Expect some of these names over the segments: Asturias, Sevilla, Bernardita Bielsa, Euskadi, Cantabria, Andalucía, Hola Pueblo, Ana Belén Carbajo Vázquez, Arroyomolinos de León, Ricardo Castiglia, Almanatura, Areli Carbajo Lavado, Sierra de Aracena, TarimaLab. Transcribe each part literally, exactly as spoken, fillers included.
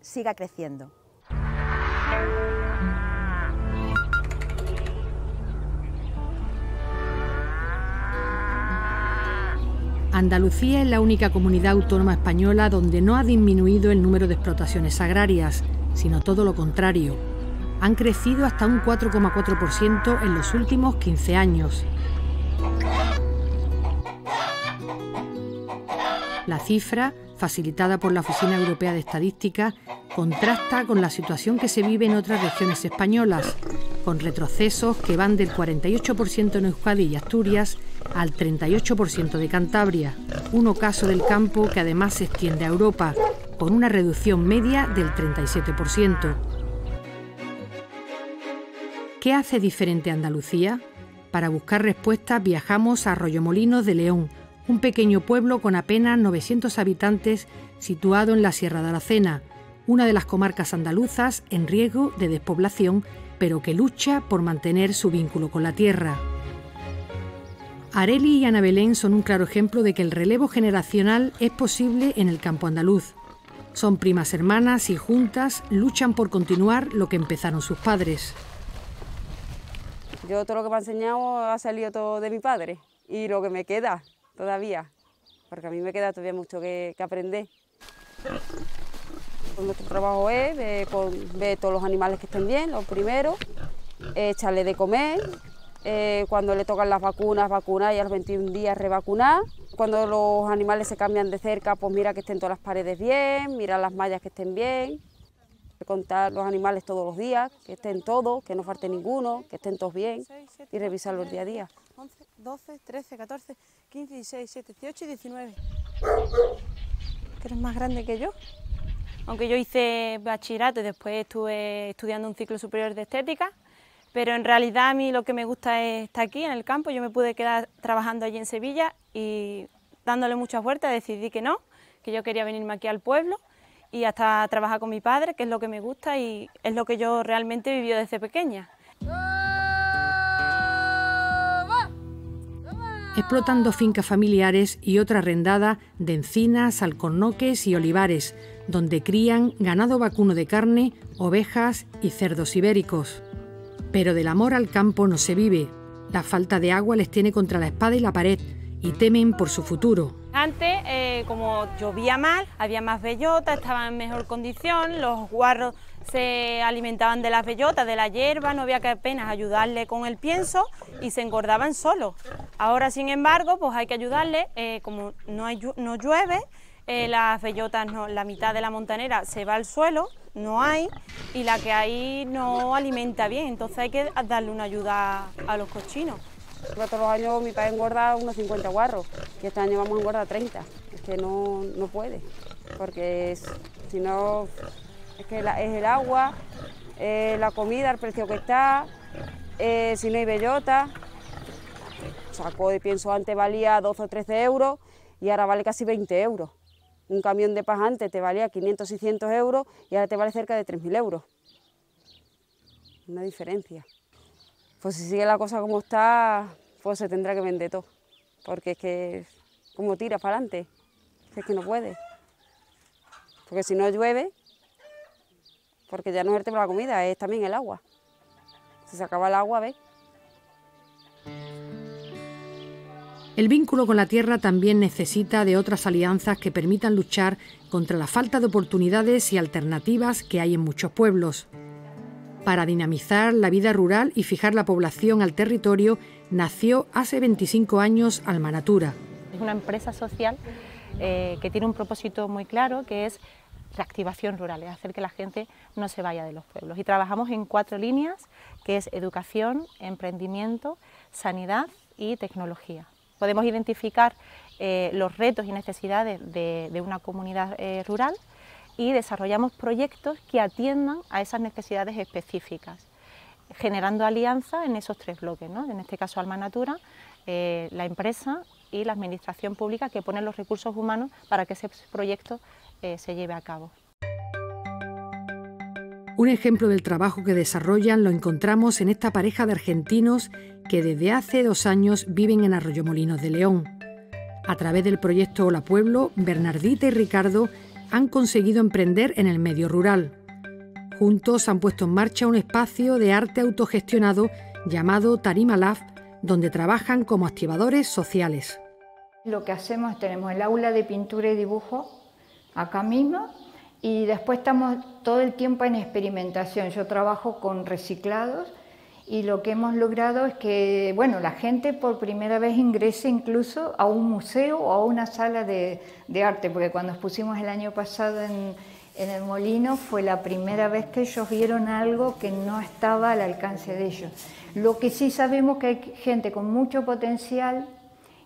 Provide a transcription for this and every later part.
siga creciendo. Andalucía es la única comunidad autónoma española donde no ha disminuido el número de explotaciones agrarias, sino todo lo contrario. Han crecido hasta un cuatro coma cuatro por ciento en los últimos quince años. La cifra, facilitada por la Oficina Europea de Estadística, contrasta con la situación que se vive en otras regiones españolas, con retrocesos que van del cuarenta y ocho por ciento en Euskadi y Asturias al treinta y ocho por ciento de Cantabria, un ocaso del campo que además se extiende a Europa, con una reducción media del treinta y siete por ciento. ¿Qué hace diferente a Andalucía? Para buscar respuestas viajamos a Arroyomolinos de León, un pequeño pueblo con apenas novecientos habitantes situado en la Sierra de Aracena, una de las comarcas andaluzas en riesgo de despoblación, pero que lucha por mantener su vínculo con la tierra. Areli y Ana Belén son un claro ejemplo de que el relevo generacional es posible en el campo andaluz. Son primas hermanas y juntas luchan por continuar lo que empezaron sus padres. Yo todo lo que me ha enseñado ha salido todo de mi padre y lo que me queda todavía, porque a mí me queda todavía mucho que, que aprender. Pues nuestro trabajo es ver, ver todos los animales que estén bien, lo primero, echarle de comer. Eh, cuando le tocan las vacunas, vacunar y a los veintiún días revacunar. Cuando los animales se cambian de cerca, pues mira que estén todas las paredes bien, mira las mallas que estén bien. Contar los animales todos los días, que estén todos, que no falte ninguno, que estén todos bien y revisarlos día a día. once, doce, trece, catorce, quince, dieciséis, diecisiete, dieciocho y diecinueve. Que eres más grande que yo. Aunque yo hice bachillerato y después estuve estudiando un ciclo superior de estética. Pero en realidad a mí lo que me gusta es estar aquí en el campo. Yo me pude quedar trabajando allí en Sevilla y dándole muchas vueltas decidí que no, que yo quería venirme aquí al pueblo y hasta trabajar con mi padre, que es lo que me gusta y es lo que yo realmente he vivido desde pequeña. Explotan dos fincas familiares y otra arrendada de encinas, alcornoques y olivares, donde crían ganado vacuno de carne, ovejas y cerdos ibéricos. Pero del amor al campo no se vive. La falta de agua les tiene contra la espada y la pared y temen por su futuro. Antes, eh, como llovía más, había más bellotas, estaba en mejor condición, los guarros se alimentaban de las bellotas, de la hierba, no había que apenas ayudarle con el pienso y se engordaban solos. Ahora, sin embargo, pues hay que ayudarle, eh, como no, hay, no llueve, eh, las bellotas, no, la mitad de la montanera se va al suelo, no hay, y la que hay no alimenta bien, entonces hay que darle una ayuda a los cochinos. Todos los años mi padre engorda unos cincuenta guarros y este año vamos a engordar treinta, es que no, no puede, porque es, si no, es que la, es el agua, eh, la comida, el precio que está, eh, si no hay bellota, saco de pienso antes valía doce o trece euros y ahora vale casi veinte euros. Un camión de paja antes te valía quinientos, seiscientos euros y ahora te vale cerca de tres mil euros. Una diferencia. Pues si sigue la cosa como está, pues se tendrá que vender todo. Porque es que, como tiras para adelante, es que no puede. Porque si no llueve, porque ya no es el tema de la comida, es también el agua. Si se acaba el agua, ¿ves? El vínculo con la tierra también necesita de otras alianzas que permitan luchar contra la falta de oportunidades y alternativas que hay en muchos pueblos. Para dinamizar la vida rural y fijar la población al territorio, nació hace veinticinco años Almanatura. Es una empresa social eh, que tiene un propósito muy claro, que es reactivación rural, es hacer que la gente no se vaya de los pueblos. Y trabajamos en cuatro líneas, que es educación, emprendimiento, sanidad y tecnología. Podemos identificar eh, los retos y necesidades de, de una comunidad eh, rural y desarrollamos proyectos que atiendan a esas necesidades específicas, generando alianzas en esos tres bloques, ¿no? En este caso Almanatura, eh, la empresa y la administración pública que ponen los recursos humanos para que ese proyecto eh, se lleve a cabo. Un ejemplo del trabajo que desarrollan lo encontramos en esta pareja de argentinos que desde hace dos años viven en Arroyomolinos de León. A través del proyecto Hola Pueblo, Bernardita y Ricardo han conseguido emprender en el medio rural. Juntos han puesto en marcha un espacio de arte autogestionado llamado TarimaLab, donde trabajan como activadores sociales. Lo que hacemos, tenemos el aula de pintura y dibujo acá mismo y después estamos todo el tiempo en experimentación. Yo trabajo con reciclados y lo que hemos logrado es que, bueno, la gente por primera vez ingrese incluso a un museo o a una sala de, de arte, porque cuando nos pusimos el año pasado en... En el molino fue la primera vez que ellos vieron algo que no estaba al alcance de ellos. Lo que sí sabemos que hay gente con mucho potencial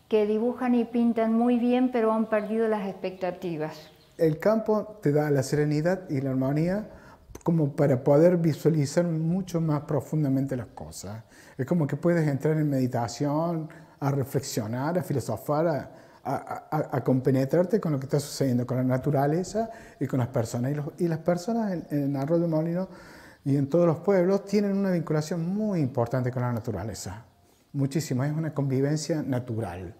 que dibujan y pintan muy bien, pero han perdido las expectativas. El campo te da la serenidad y la armonía como para poder visualizar mucho más profundamente las cosas. Es como que puedes entrar en meditación, a reflexionar, a filosofar, a... A, a, a compenetrarte con lo que está sucediendo, con la naturaleza y con las personas. Y, los, y las personas en, en Arroyomolinos y en todos los pueblos tienen una vinculación muy importante con la naturaleza. Muchísimo, es una convivencia natural.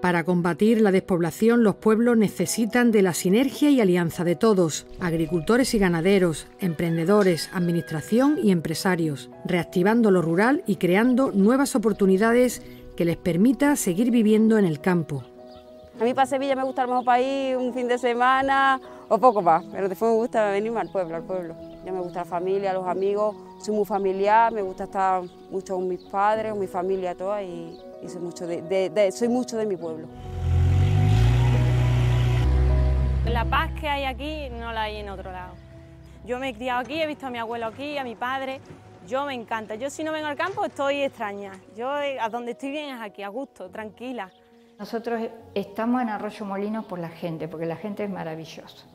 Para combatir la despoblación, los pueblos necesitan de la sinergia y alianza de todos, agricultores y ganaderos, emprendedores, administración y empresarios, reactivando lo rural y creando nuevas oportunidades que les permita seguir viviendo en el campo. A mí para Sevilla me gusta a lo mejor para ir un fin de semana o poco más, pero después me gusta venirme al pueblo, al pueblo. Ya me gusta la familia, los amigos, soy muy familiar, me gusta estar mucho con mis padres, con mi familia toda y, y soy, mucho de, de, de, soy mucho de mi pueblo. La paz que hay aquí no la hay en otro lado. Yo me he criado aquí, he visto a mi abuelo aquí, a mi padre. Yo me encanta, yo si no vengo al campo estoy extraña, yo a donde estoy bien es aquí, a gusto, tranquila. Nosotros estamos en Arroyomolinos por la gente, porque la gente es maravillosa.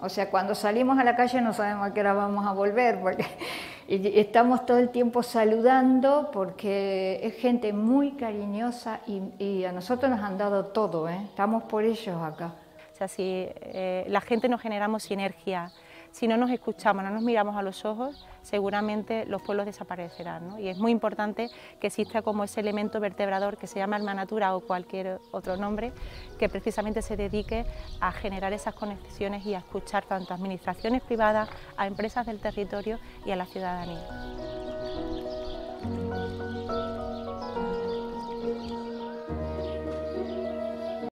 O sea, cuando salimos a la calle no sabemos a qué hora vamos a volver, porque estamos todo el tiempo saludando, porque es gente muy cariñosa y, y a nosotros nos han dado todo, ¿eh? Estamos por ellos acá. O sea, si eh, la gente nos generamos sinergia. Si no nos escuchamos, no nos miramos a los ojos, seguramente los pueblos desaparecerán, ¿no? Y es muy importante que exista como ese elemento vertebrador que se llama Almanatura o cualquier otro nombre, que precisamente se dedique a generar esas conexiones y a escuchar tanto a administraciones privadas, a empresas del territorio y a la ciudadanía.